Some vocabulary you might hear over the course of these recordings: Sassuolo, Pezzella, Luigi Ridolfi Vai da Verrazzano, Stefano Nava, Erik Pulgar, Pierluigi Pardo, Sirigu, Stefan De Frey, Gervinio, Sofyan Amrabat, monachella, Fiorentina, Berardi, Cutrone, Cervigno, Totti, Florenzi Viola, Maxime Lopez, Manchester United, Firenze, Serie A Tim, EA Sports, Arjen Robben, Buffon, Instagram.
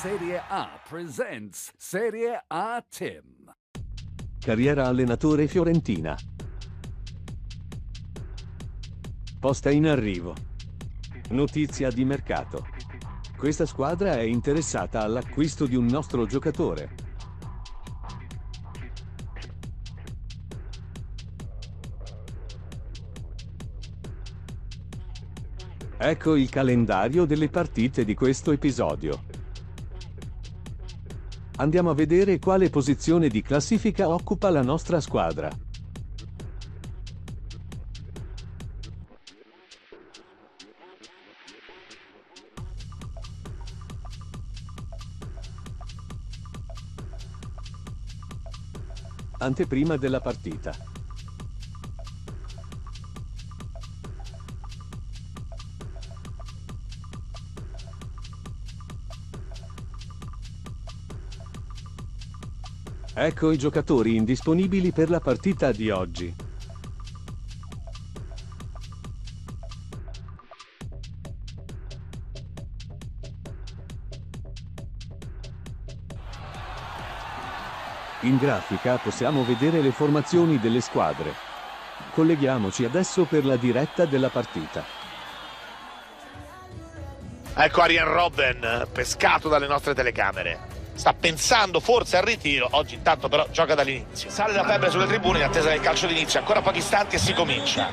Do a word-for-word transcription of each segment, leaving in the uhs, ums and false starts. Serie A presents Serie A Tim. Carriera allenatore Fiorentina. Posta in arrivo. Notizia di mercato. Questa squadra è interessata all'acquisto di un nostro giocatore. Ecco il calendario delle partite di questo episodio. Andiamo a vedere quale posizione di classifica occupa la nostra squadra. Anteprima della partita. Ecco i giocatori indisponibili per la partita di oggi. In grafica possiamo vedere le formazioni delle squadre. Colleghiamoci adesso per la diretta della partita. Ecco Arjen Robben, pescato dalle nostre telecamere. Sta pensando forse al ritiro, oggi intanto però gioca dall'inizio. Sale la febbre sulle tribune in attesa del calcio d'inizio, ancora pochi istanti e si comincia.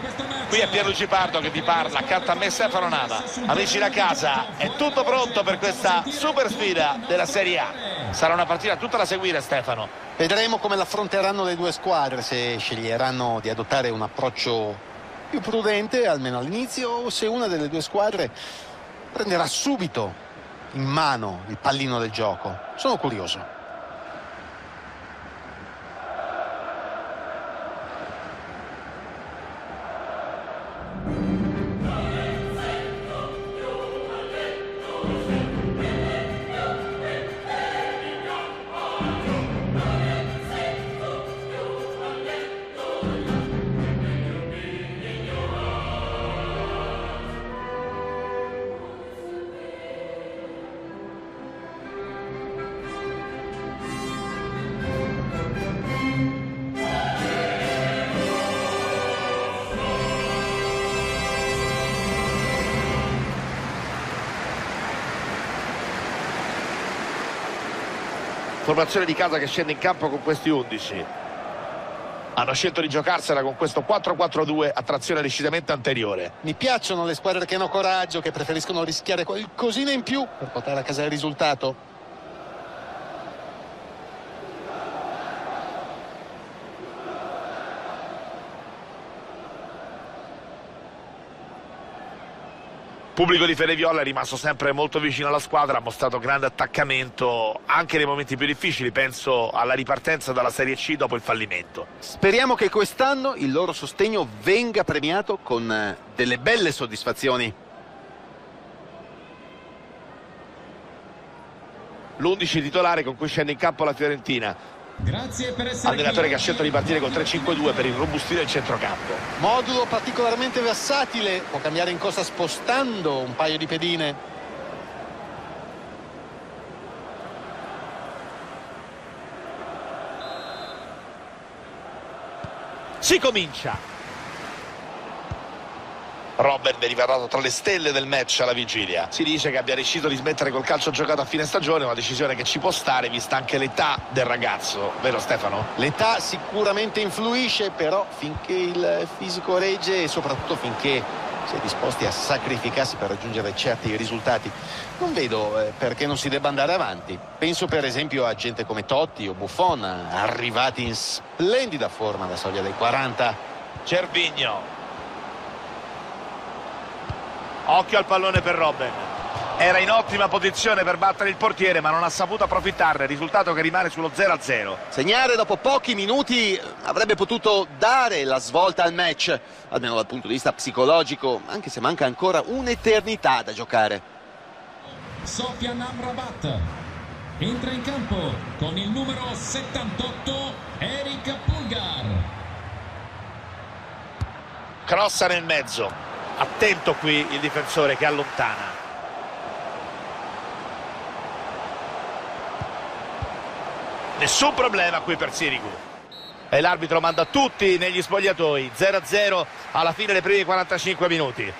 Qui è Pierluigi Pardo che vi parla, accanto a me Stefano Nava. Amici da casa, è tutto pronto per questa super sfida della Serie A. Sarà una partita tutta da seguire, Stefano. Vedremo come l'affronteranno le due squadre, se sceglieranno di adottare un approccio più prudente, almeno all'inizio, o se una delle due squadre prenderà subito in mano il pallino del gioco. Sono curioso. Formazione di casa che scende in campo con questi undici. Hanno scelto di giocarsela con questo quattro quattro due a trazione decisamente anteriore. Mi piacciono le squadre che hanno coraggio, che preferiscono rischiare qualcosina in più per portare a casa il risultato. Pubblico di Ferreviola è rimasto sempre molto vicino alla squadra, ha mostrato grande attaccamento anche nei momenti più difficili, penso alla ripartenza dalla Serie C dopo il fallimento. Speriamo che quest'anno il loro sostegno venga premiato con delle belle soddisfazioni. L'undici titolare con cui scende in campo la Fiorentina. Grazie per essere allenatore che ha scelto di partire col tre cinque due per irrobustire il centrocampo. Modulo particolarmente versatile, può cambiare in corsa spostando un paio di pedine. Si comincia. Robben è rivelato tra le stelle del match alla vigilia. Si dice che abbia deciso di smettere col calcio giocato a fine stagione, una decisione che ci può stare vista anche l'età del ragazzo, vero Stefano? L'età sicuramente influisce, però finché il fisico regge e soprattutto finché si è disposti a sacrificarsi per raggiungere certi risultati, non vedo perché non si debba andare avanti. Penso per esempio a gente come Totti o Buffon, arrivati in splendida forma alla soglia dei quaranta. Cervigno. Occhio al pallone per Robben. Era in ottima posizione per battere il portiere, ma non ha saputo approfittarne. Risultato che rimane sullo zero a zero. Segnare dopo pochi minuti avrebbe potuto dare la svolta al match, almeno dal punto di vista psicologico, anche se manca ancora un'eternità da giocare. Sofyan Amrabat entra in campo con il numero settantotto, Erik Pulgar. Crossa nel mezzo. Attento qui il difensore che allontana. Nessun problema qui per Sirigu. E l'arbitro manda tutti negli spogliatoi. zero a zero alla fine dei primi quarantacinque minuti.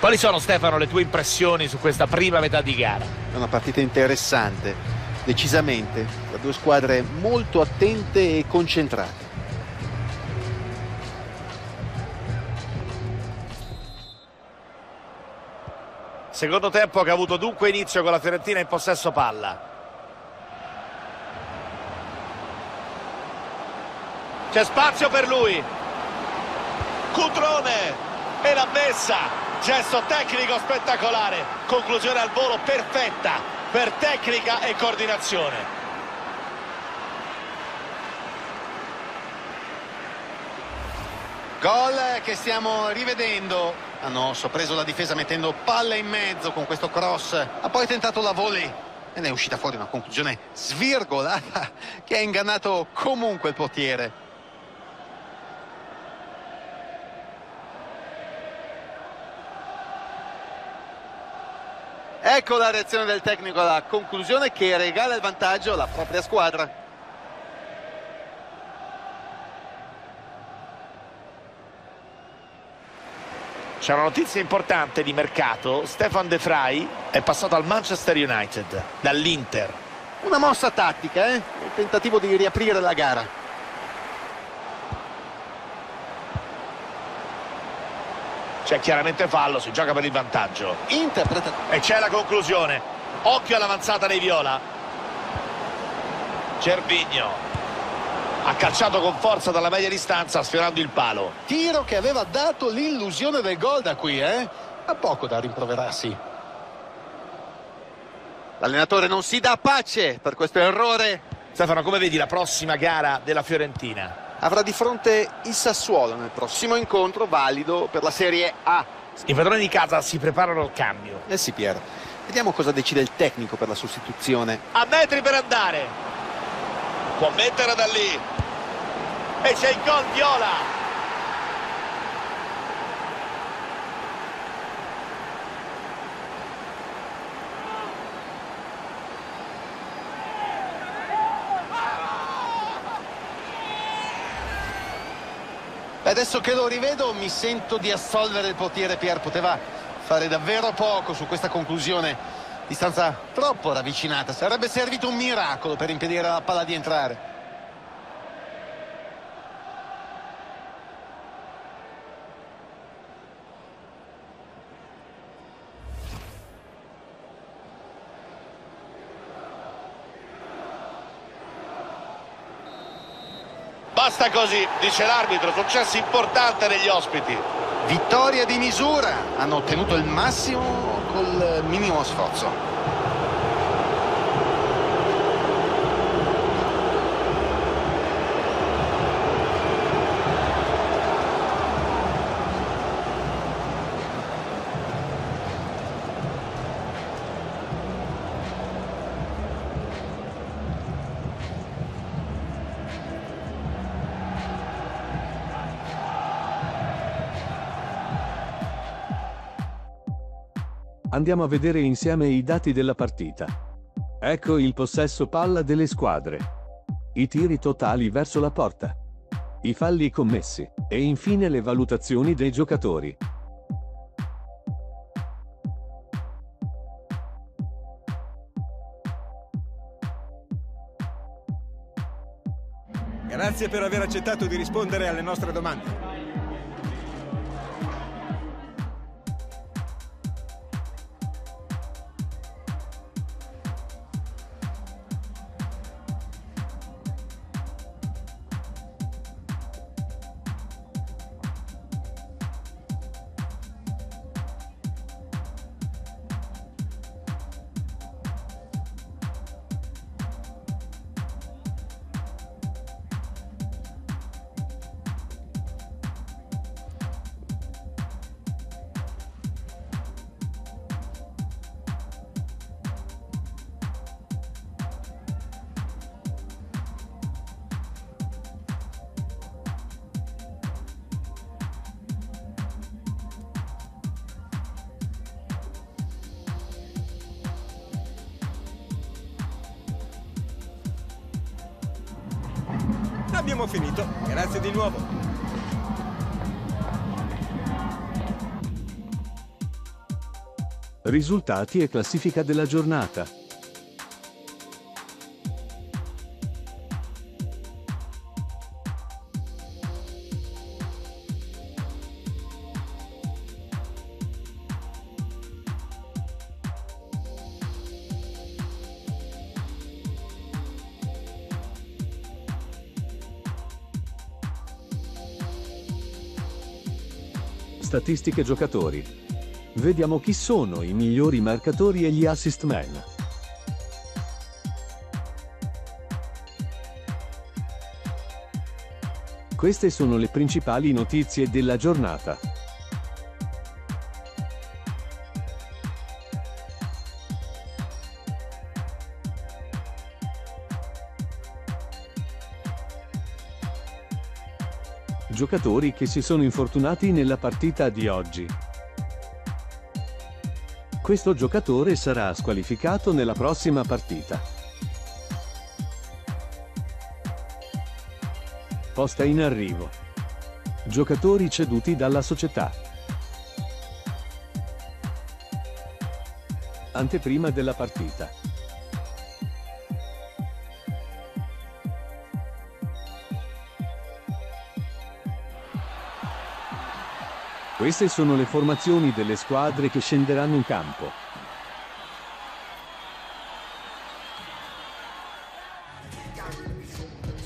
Quali sono, Stefano, le tue impressioni su questa prima metà di gara? È una partita interessante, decisamente, da due squadre molto attente e concentrate. Secondo tempo che ha avuto dunque inizio con la Fiorentina in possesso palla. C'è spazio per lui. Cutrone e l'ha messa. Gesto tecnico spettacolare. Conclusione al volo perfetta per tecnica e coordinazione. Gol che stiamo rivedendo. Hanno sorpreso la difesa mettendo palla in mezzo con questo cross, ha poi tentato la volley e ne è uscita fuori una conclusione svirgolata che ha ingannato comunque il portiere. Ecco la reazione del tecnico alla conclusione che regala il vantaggio alla propria squadra. C'è una notizia importante di mercato. Stefan De Frey è passato al Manchester United dall'Inter. Una mossa tattica, eh? Un tentativo di riaprire la gara. C'è chiaramente fallo, si gioca per il vantaggio. Interpreta. E c'è la conclusione. Occhio all'avanzata dei viola. Cervigno ha calciato con forza dalla media distanza sfiorando il palo. Tiro che aveva dato l'illusione del gol da qui, eh? Ha poco da rimproverarsi. L'allenatore non si dà pace per questo errore. Stefano, come vedi la prossima gara della Fiorentina? Avrà di fronte il Sassuolo nel prossimo incontro valido per la Serie A. I padroni di casa si preparano al cambio. Eh sì, Pier. Vediamo cosa decide il tecnico per la sostituzione. A metri per andare. Può mettere da lì. E c'è il gol viola. E adesso che lo rivedo mi sento di assolvere il portiere. Pier poteva fare davvero poco su questa conclusione. Distanza troppo ravvicinata, sarebbe servito un miracolo per impedire alla palla di entrare. Basta così, dice l'arbitro, successo importante degli ospiti. Vittoria di misura, hanno ottenuto il massimo col minimo sforzo. Andiamo a vedere insieme i dati della partita. Ecco il possesso palla delle squadre, i tiri totali verso la porta, i falli commessi e infine le valutazioni dei giocatori. Grazie per aver accettato di rispondere alle nostre domande. Abbiamo finito. Grazie di nuovo. Risultati e classifica della giornata. Statistiche giocatori. Vediamo chi sono i migliori marcatori e gli assist man. Queste sono le principali notizie della giornata. Giocatori che si sono infortunati nella partita di oggi. Questo giocatore sarà squalificato nella prossima partita. Posta in arrivo. Giocatori ceduti dalla società. Anteprima della partita. Queste sono le formazioni delle squadre che scenderanno in campo.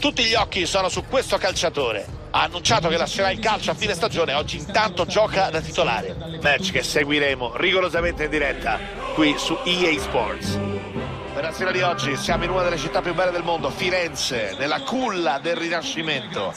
Tutti gli occhi sono su questo calciatore. Ha annunciato che lascerà il calcio a fine stagione, oggi intanto gioca da titolare. Match che seguiremo rigorosamente in diretta qui su E A Sports. Per la sera di oggi siamo in una delle città più belle del mondo, Firenze, nella culla del Rinascimento.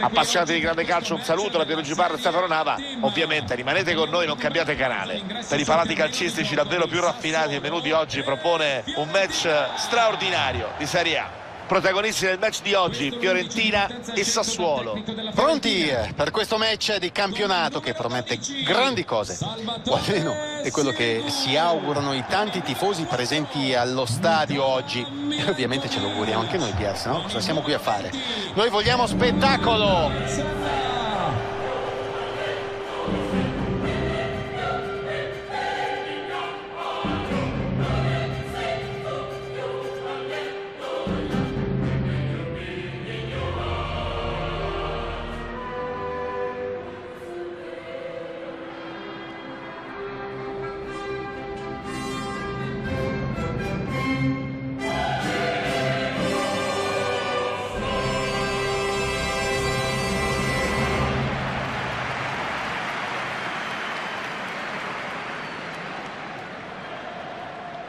Appassionati di grande calcio, un saluto da Pierluigi Pardo e Stefano Nava. Ovviamente rimanete con noi, non cambiate canale. Per i palati calcistici davvero più raffinati e venuti oggi propone un match straordinario di Serie A. Protagonisti del match di oggi, Fiorentina e Sassuolo. Pronti per questo match di campionato che promette grandi cose, o almeno è quello che si augurano i tanti tifosi presenti allo stadio oggi. E ovviamente ce lo auguriamo anche noi, Piers, no? Cosa siamo qui a fare? Noi vogliamo spettacolo!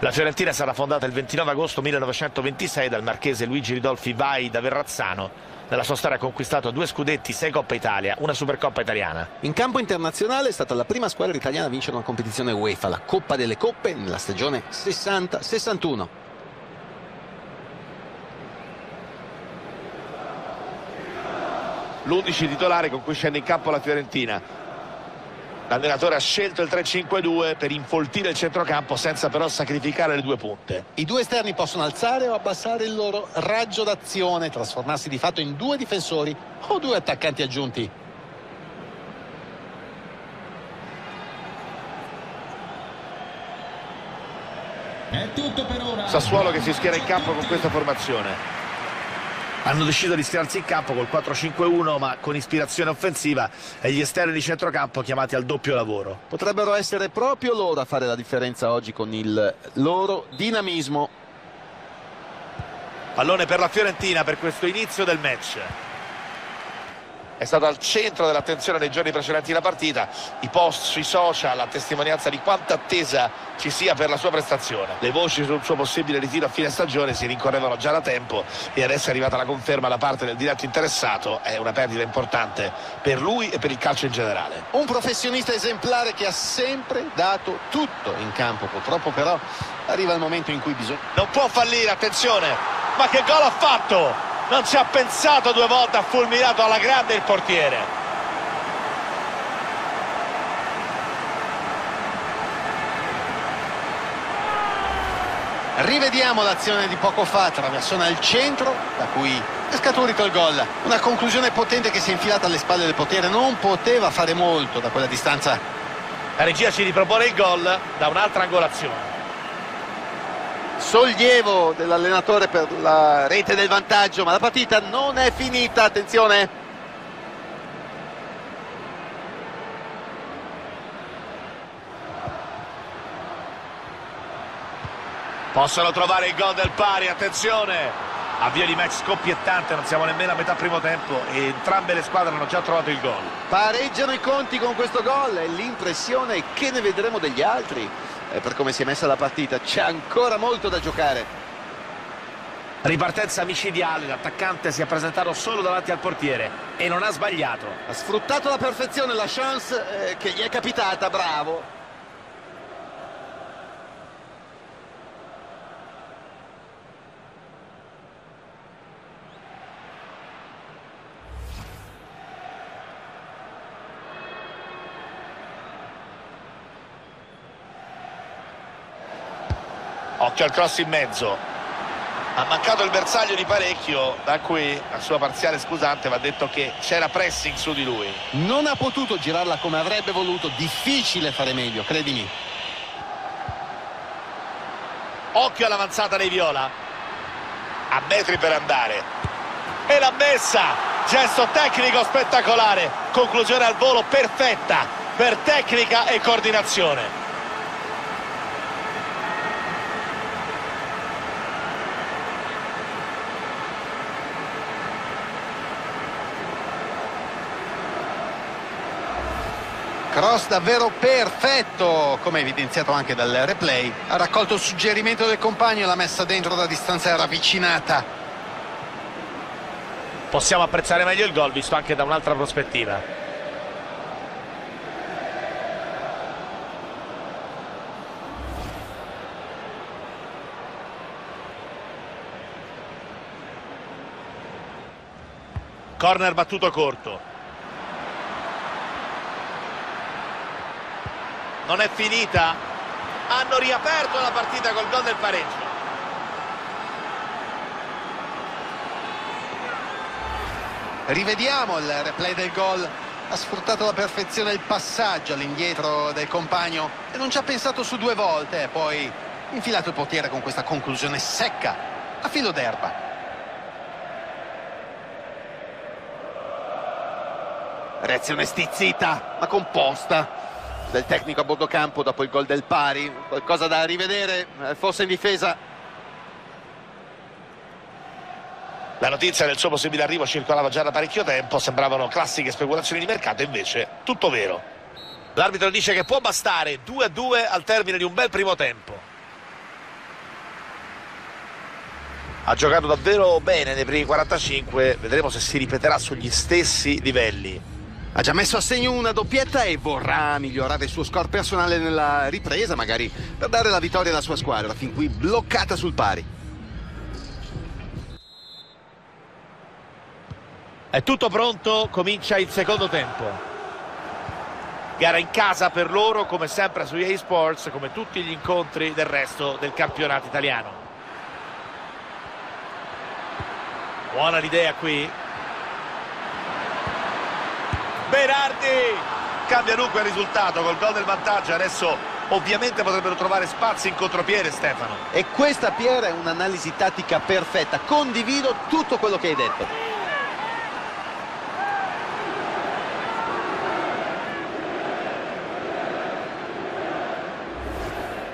La Fiorentina sarà fondata il ventinove agosto millenovecentoventisei dal marchese Luigi Ridolfi Vai da Verrazzano. Nella sua storia ha conquistato due scudetti, sei Coppa Italia, una Supercoppa italiana. In campo internazionale è stata la prima squadra italiana a vincere una competizione UEFA, la Coppa delle Coppe, nella stagione sessanta sessantuno. L'undici titolare con cui scende in campo la Fiorentina. L'allenatore ha scelto il tre cinque due per infoltire il centrocampo senza però sacrificare le due punte. I due esterni possono alzare o abbassare il loro raggio d'azione, trasformarsi di fatto in due difensori o due attaccanti aggiunti. È tutto per ora. Sassuolo che si schiera in campo con questa formazione. Hanno deciso di schierarsi in campo col quattro cinque uno ma con ispirazione offensiva e gli esterni di centrocampo chiamati al doppio lavoro. Potrebbero essere proprio loro a fare la differenza oggi con il loro dinamismo. Pallone per la Fiorentina per questo inizio del match. È stato al centro dell'attenzione nei giorni precedenti la partita. I post sui social, la testimonianza di quanta attesa ci sia per la sua prestazione. Le voci sul suo possibile ritiro a fine stagione si rincorrevano già da tempo e adesso è arrivata la conferma da parte del diretto interessato. È una perdita importante per lui e per il calcio in generale. Un professionista esemplare che ha sempre dato tutto in campo. Purtroppo però arriva il momento in cui bisogna... Non può fallire, attenzione! Ma che gol ha fatto! Non ci ha pensato due volte, ha fulminato alla grande il portiere. Rivediamo l'azione di poco fa, traversona al centro, da cui è scaturito il gol. Una conclusione potente che si è infilata alle spalle del portiere, non poteva fare molto da quella distanza. La regia ci ripropone il gol da un'altra angolazione. Sollievo dell'allenatore per la rete del vantaggio, ma la partita non è finita, attenzione! Possono trovare il gol del pari, attenzione! Avvio di match scoppiettante, non siamo nemmeno a metà primo tempo e entrambe le squadre hanno già trovato il gol. Pareggiano i conti con questo gol e l'impressione è che ne vedremo degli altri. E per come si è messa la partita c'è ancora molto da giocare. Ripartenza micidiale, l'attaccante si è presentato solo davanti al portiere e non ha sbagliato. Ha sfruttato alla perfezione la chance eh, che gli è capitata, bravo. Occhio al cross in mezzo, ha mancato il bersaglio di parecchio, da qui la sua parziale scusante va detto che c'era pressing su di lui. Non ha potuto girarla come avrebbe voluto, difficile fare meglio, credimi. Occhio all'avanzata dei viola, a metri per andare, e l'ha messa! Gesto tecnico spettacolare, conclusione al volo perfetta per tecnica e coordinazione. Cross davvero perfetto, come evidenziato anche dal replay. Ha raccolto il suggerimento del compagno e l'ha messa dentro da distanza ravvicinata. Possiamo apprezzare meglio il gol visto anche da un'altra prospettiva. Corner battuto corto. Non è finita, hanno riaperto la partita col gol del pareggio. Rivediamo il replay del gol, ha sfruttato alla perfezione il passaggio all'indietro del compagno e non ci ha pensato su due volte, poi infilato il portiere con questa conclusione secca a filo d'erba. Reazione stizzita ma composta del tecnico a bordo campo dopo il gol del pari, qualcosa da rivedere, forse in difesa. La notizia del suo possibile arrivo circolava già da parecchio tempo, sembravano classiche speculazioni di mercato, invece tutto vero. L'arbitro dice che può bastare, due a due al termine di un bel primo tempo. Ha giocato davvero bene nei primi quarantacinque, vedremo se si ripeterà sugli stessi livelli. Ha già messo a segno una doppietta e vorrà migliorare il suo score personale nella ripresa, magari per dare la vittoria alla sua squadra, fin qui bloccata sul pari. È tutto pronto, comincia il secondo tempo. Gara in casa per loro, come sempre su E A Sports, come tutti gli incontri del resto del campionato italiano. Buona l'idea qui. Berardi cambia dunque il risultato col gol del vantaggio, adesso ovviamente potrebbero trovare spazi in contropiede, Stefano. E questa, Pier, è un'analisi tattica perfetta, condivido tutto quello che hai detto.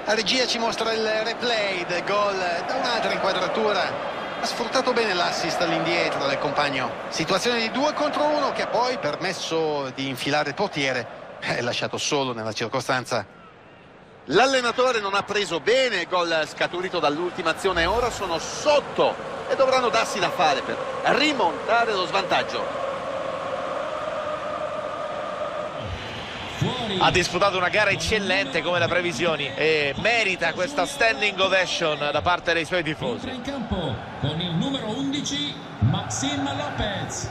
La regia ci mostra il replay del gol da un'altra inquadratura. Ha sfruttato bene l'assist all'indietro del compagno. Situazione di due contro uno che ha poi permesso di infilare il portiere. È lasciato solo nella circostanza. L'allenatore non ha preso bene il gol scaturito dall'ultima azione. Ora sono sotto e dovranno darsi da fare per rimontare lo svantaggio. Ha disputato una gara eccellente come le previsioni e merita questa standing ovation da parte dei suoi tifosi. In campo con il numero undici Maxime Lopez.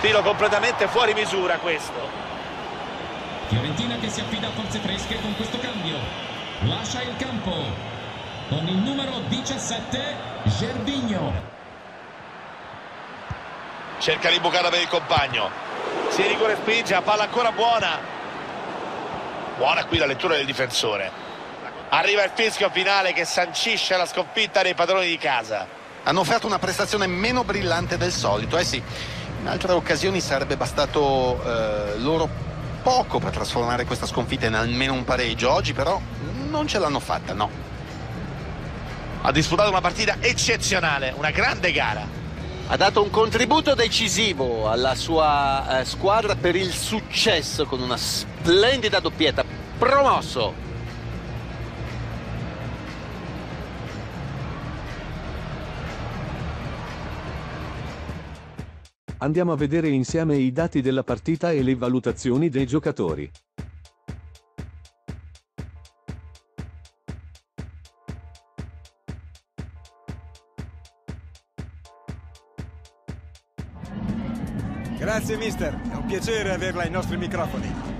Tiro completamente fuori misura questo. Fiorentina che si affida a forze fresche con questo cambio. Lascia il campo con il numero diciassette, Gervinio. Cerca di bucare per il compagno. Sirigu respinge, la palla ancora buona. Buona qui la lettura del difensore. Arriva il fischio finale che sancisce la sconfitta dei padroni di casa. Hanno offerto una prestazione meno brillante del solito, eh sì. In altre occasioni sarebbe bastato eh, loro poco per trasformare questa sconfitta in almeno un pareggio. Oggi però non ce l'hanno fatta, no. Ha disputato una partita eccezionale, una grande gara. Ha dato un contributo decisivo alla sua eh, squadra per il successo con una splendida doppietta. Promosso. Andiamo a vedere insieme i dati della partita e le valutazioni dei giocatori. Grazie mister, è un piacere averla ai nostri microfoni.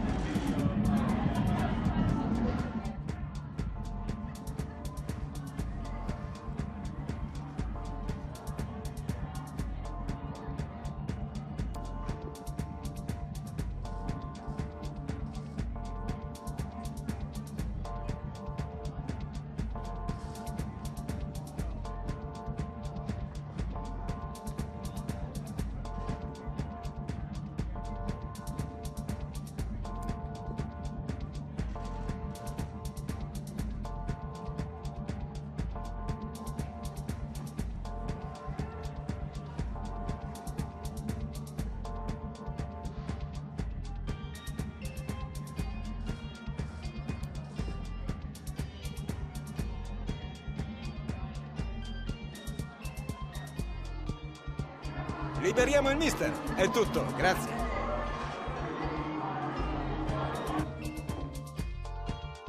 Liberiamo il mister, è tutto, grazie.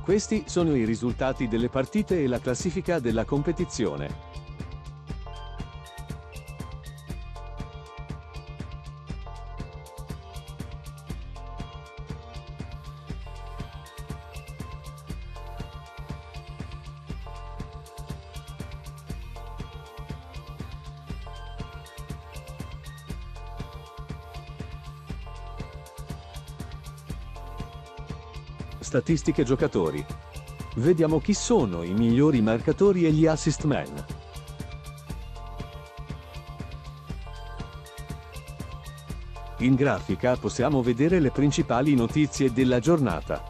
Questi sono i risultati delle partite e la classifica della competizione. Statistiche giocatori. Vediamo chi sono i migliori marcatori e gli assist man. In grafica possiamo vedere le principali notizie della giornata.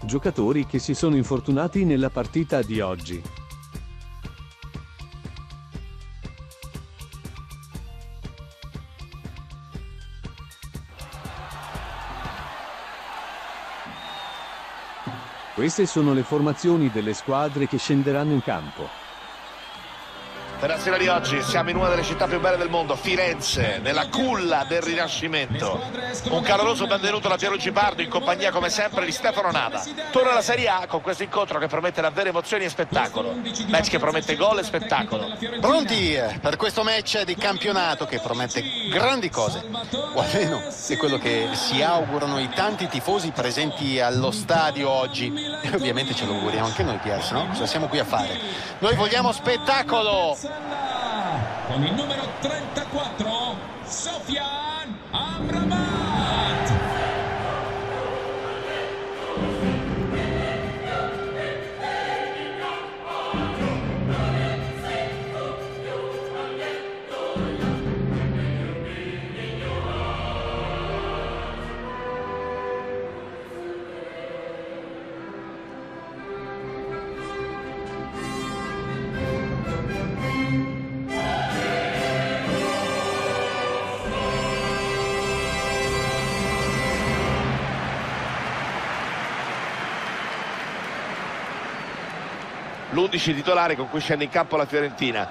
Giocatori che si sono infortunati nella partita di oggi. Queste sono le formazioni delle squadre che scenderanno in campo. Per la sera di oggi siamo in una delle città più belle del mondo, Firenze, nella culla del Rinascimento. Un caloroso benvenuto da Pierluigi Pardo in compagnia come sempre di Stefano Nava. Torna alla Serie A con questo incontro che promette davvero emozioni e spettacolo. Match che promette gol e spettacolo. Pronti per questo match di campionato che promette grandi cose. O almeno è quello che si augurano i tanti tifosi presenti allo stadio oggi. E ovviamente ce lo auguriamo anche noi, Piers, no? Cosa siamo qui a fare? Noi vogliamo spettacolo! Con il numero trentaquattro, Sofyan Amrabat. L'undici titolare con cui scende in campo la Fiorentina.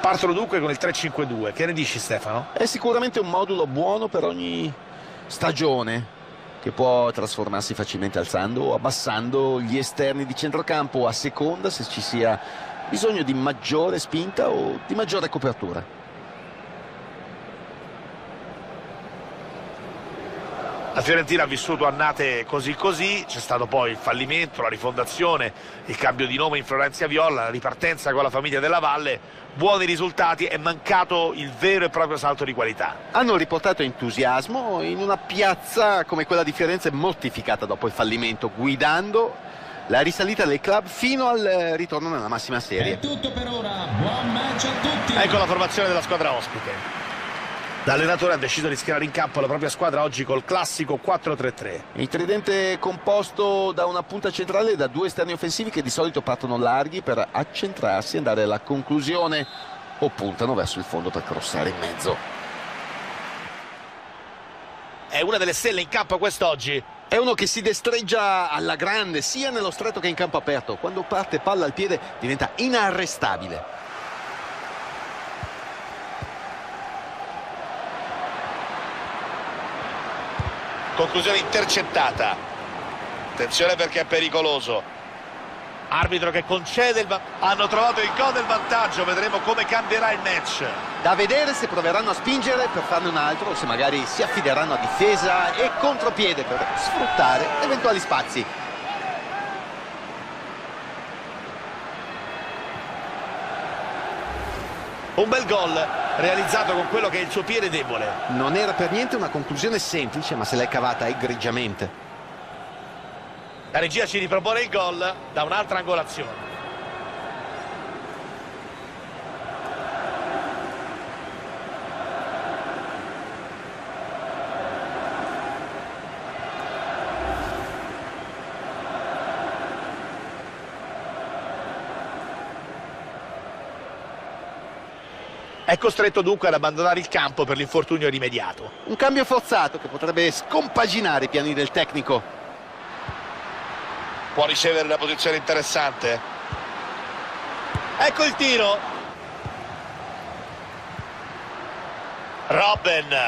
Partono dunque con il tre cinque due. Che ne dici, Stefano? È sicuramente un modulo buono per ogni stagione. che può trasformarsi facilmente alzando o abbassando gli esterni di centrocampo a seconda se ci sia bisogno di maggiore spinta o di maggiore copertura. La Fiorentina ha vissuto annate così così, c'è stato poi il fallimento, la rifondazione, il cambio di nome in Florenzi Viola, la ripartenza con la famiglia della Valle, buoni risultati, è mancato il vero e proprio salto di qualità. Hanno riportato entusiasmo in una piazza come quella di Firenze mortificata dopo il fallimento, guidando la risalita del club fino al ritorno nella massima serie. È tutto per ora, buon match a tutti. Ecco la formazione della squadra ospite. L'allenatore ha deciso di schierare in campo la propria squadra oggi col classico quattro tre tre. Il tridente composto da una punta centrale e da due esterni offensivi che di solito partono larghi per accentrarsi e andare alla conclusione o puntano verso il fondo per crossare in mezzo. È una delle stelle in campo quest'oggi. È uno che si destreggia alla grande sia nello stretto che in campo aperto. Quando parte palla al piede diventa inarrestabile. Conclusione intercettata, attenzione perché è pericoloso, arbitro che concede il... hanno trovato il gol del vantaggio, vedremo come cambierà il match. Da vedere se proveranno a spingere per farne un altro o se magari si affideranno a difesa e contropiede per sfruttare eventuali spazi. Un bel gol realizzato con quello che è il suo piede debole. Non era per niente una conclusione semplice, ma se l'è cavata egregiamente. La regia ci ripropone il gol da un'altra angolazione. È costretto dunque ad abbandonare il campo per l'infortunio rimediato. Un cambio forzato che potrebbe scompaginare i piani del tecnico. Può ricevere una posizione interessante. Ecco il tiro. Robben.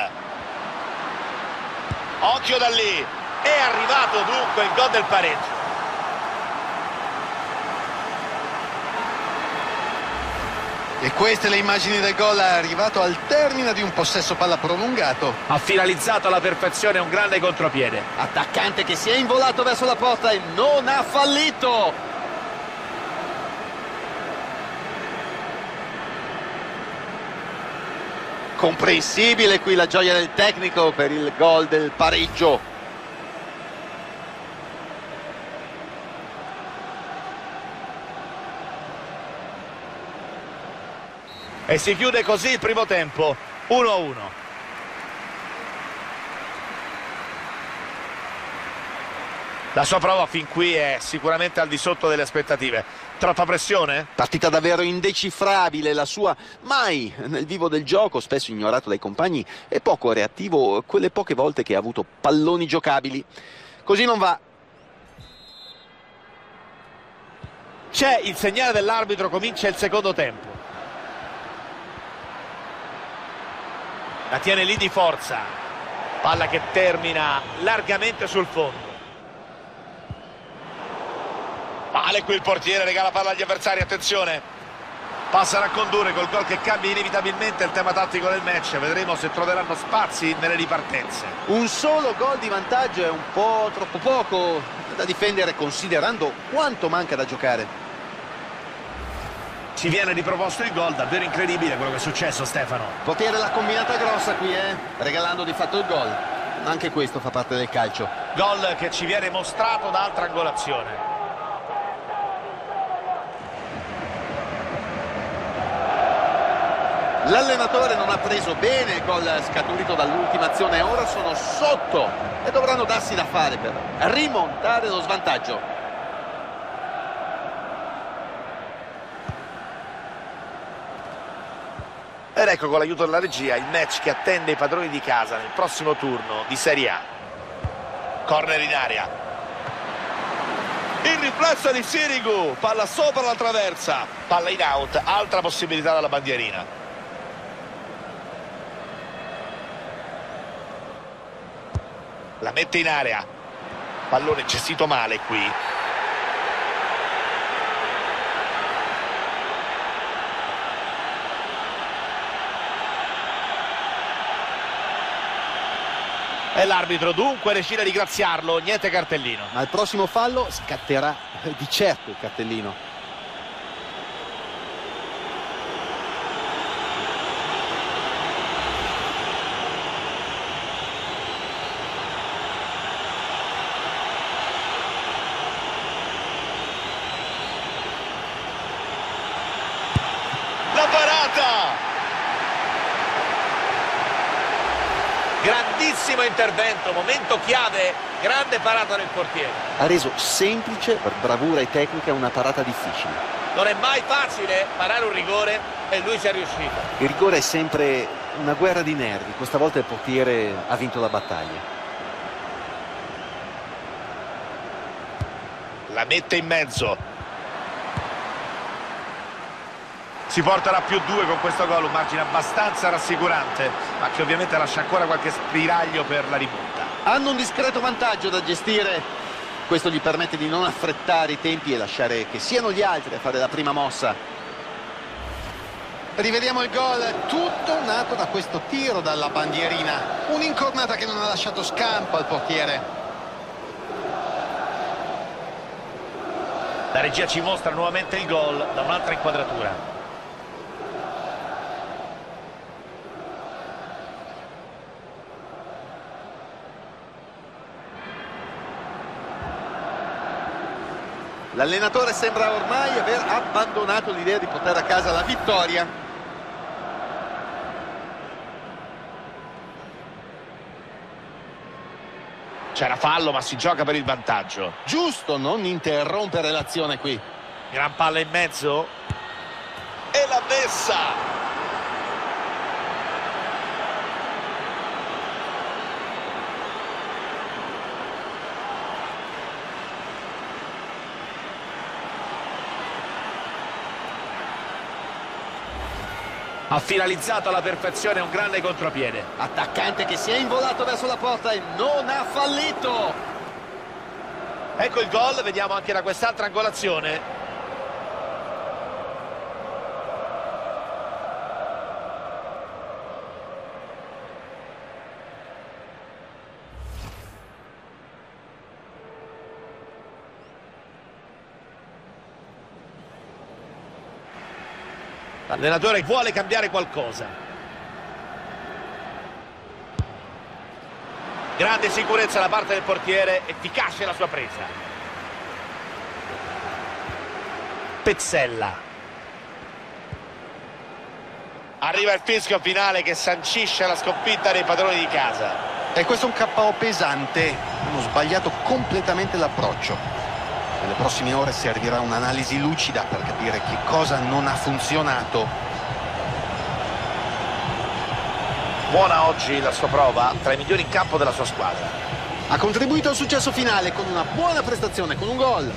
Occhio da lì. È arrivato dunque il gol del pareggio. E queste le immagini del gol arrivato al termine di un possesso palla prolungato. Ha finalizzato alla perfezione un grande contropiede. Attaccante che si è involato verso la porta e non ha fallito. Comprensibile qui la gioia del tecnico per il gol del pareggio. E si chiude così il primo tempo, uno a uno. La sua prova fin qui è sicuramente al di sotto delle aspettative. Troppa pressione? Partita davvero indecifrabile la sua, mai nel vivo del gioco, spesso ignorato dai compagni e poco reattivo quelle poche volte che ha avuto palloni giocabili. Così non va. C'è il segnale dell'arbitro, comincia il secondo tempo. La tiene lì di forza, palla che termina largamente sul fondo. Male qui il portiere, regala palla agli avversari, attenzione. Passano a condurre col gol che cambia inevitabilmente il tema tattico del match. Vedremo se troveranno spazi nelle ripartenze. Un solo gol di vantaggio è un po' troppo poco da difendere considerando quanto manca da giocare. Ci viene riproposto il gol, davvero incredibile quello che è successo, Stefano. Potere la combinata grossa qui, eh? Regalando di fatto il gol. Anche questo fa parte del calcio. Gol che ci viene mostrato da altra angolazione. L'allenatore non ha preso bene il gol scaturito dall'ultima azione. Ora sono sotto e dovranno darsi da fare per rimontare lo svantaggio. Ed ecco con l'aiuto della regia il match che attende i padroni di casa nel prossimo turno di Serie A. Corner in aria. Il riflesso di Sirigu, palla sopra la traversa, palla in out, altra possibilità dalla bandierina. la mette in area, pallone gestito male qui. E l'arbitro dunque decide di graziarlo, niente cartellino. Ma il prossimo fallo scatterà di certo il cartellino. La parata! Grandissimo intervento, momento chiave, grande parata del portiere. Ha reso semplice, per bravura e tecnica, una parata difficile. Non è mai facile parare un rigore e lui ci è riuscito. Il rigore è sempre una guerra di nervi, questa volta il portiere ha vinto la battaglia. La mette in mezzo. Si porterà più due con questo gol, un margine abbastanza rassicurante, ma che ovviamente lascia ancora qualche spiraglio per la rimonta. Hanno un discreto vantaggio da gestire, questo gli permette di non affrettare i tempi e lasciare che siano gli altri a fare la prima mossa. Rivediamo il gol, tutto nato da questo tiro dalla bandierina, un'incornata che non ha lasciato scampo al portiere. La regia ci mostra nuovamente il gol da un'altra inquadratura. L'allenatore sembra ormai aver abbandonato l'idea di portare a casa la vittoria. C'era fallo, ma si gioca per il vantaggio. Giusto non interrompere l'azione qui. Gran palla in mezzo. E la messa! Ha finalizzato alla perfezione un grande contropiede. Attaccante che si è involato verso la porta e non ha fallito. Ecco il gol, vediamo anche da quest'altra angolazione. L'allenatore vuole cambiare qualcosa. Grande sicurezza da parte del portiere, efficace la sua presa. Pezzella. Arriva il fischio finale che sancisce la sconfitta dei padroni di casa. E questo è un K O pesante, hanno sbagliato completamente l'approccio. Nelle prossime ore servirà un'analisi lucida per capire che cosa non ha funzionato. Buona oggi la sua prova, tra i migliori in campo della sua squadra. Ha contribuito al successo finale con una buona prestazione, con un gol.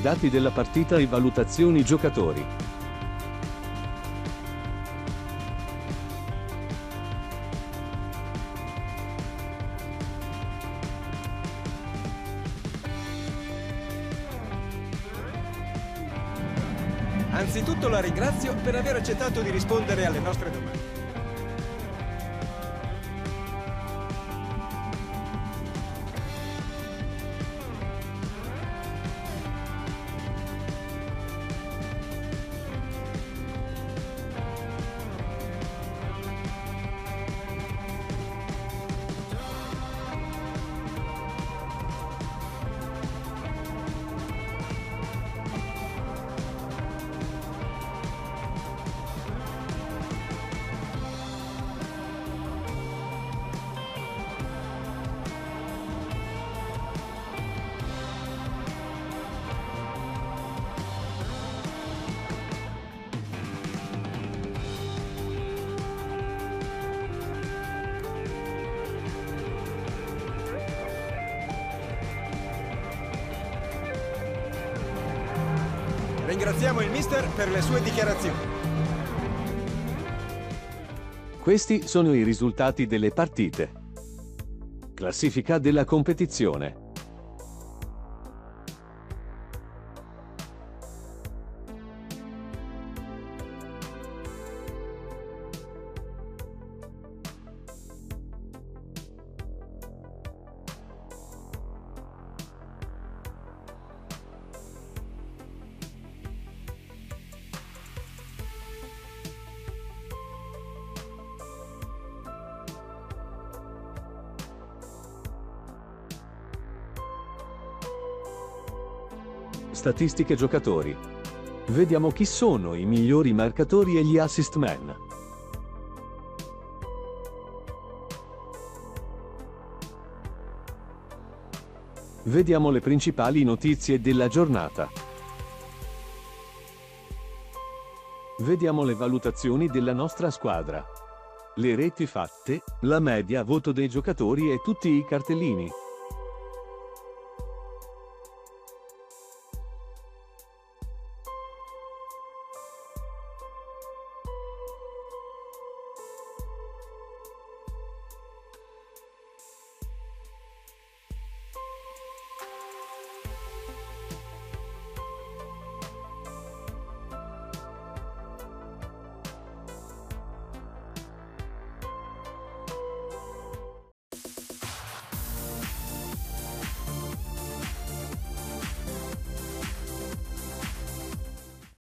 Dati della partita e valutazioni giocatori. Anzitutto la ringrazio per aver accettato di rispondere alle nostre domande. ringraziamo il mister per le sue dichiarazioni. Questi sono i risultati delle partite. Classifica della competizione. Statistiche giocatori. Vediamo chi sono i migliori marcatori e gli assist man. Vediamo le principali notizie della giornata. Vediamo le valutazioni della nostra squadra. Le reti fatte, la media voto dei giocatori e tutti i cartellini.